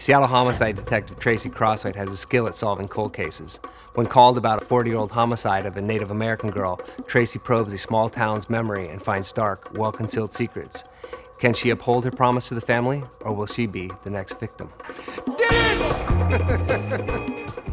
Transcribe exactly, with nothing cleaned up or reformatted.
Seattle homicide detective Tracy Crosswhite has a skill at solving cold cases. When called about a forty-year-old homicide of a Native American girl, Tracy probes a small town's memory and finds dark, well-concealed secrets. Can she uphold her promise to the family, or will she be the next victim? Did it!